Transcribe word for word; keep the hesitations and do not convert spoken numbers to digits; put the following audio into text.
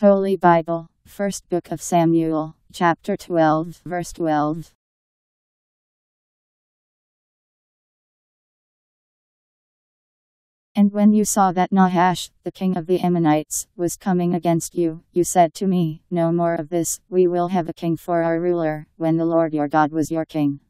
Holy Bible, First Book of Samuel, chapter twelve, verse twelve. And when you saw that Nahash, the king of the Ammonites, was coming against you, you said to me, No more of this, we will have a king for our ruler, when the Lord your God was your king.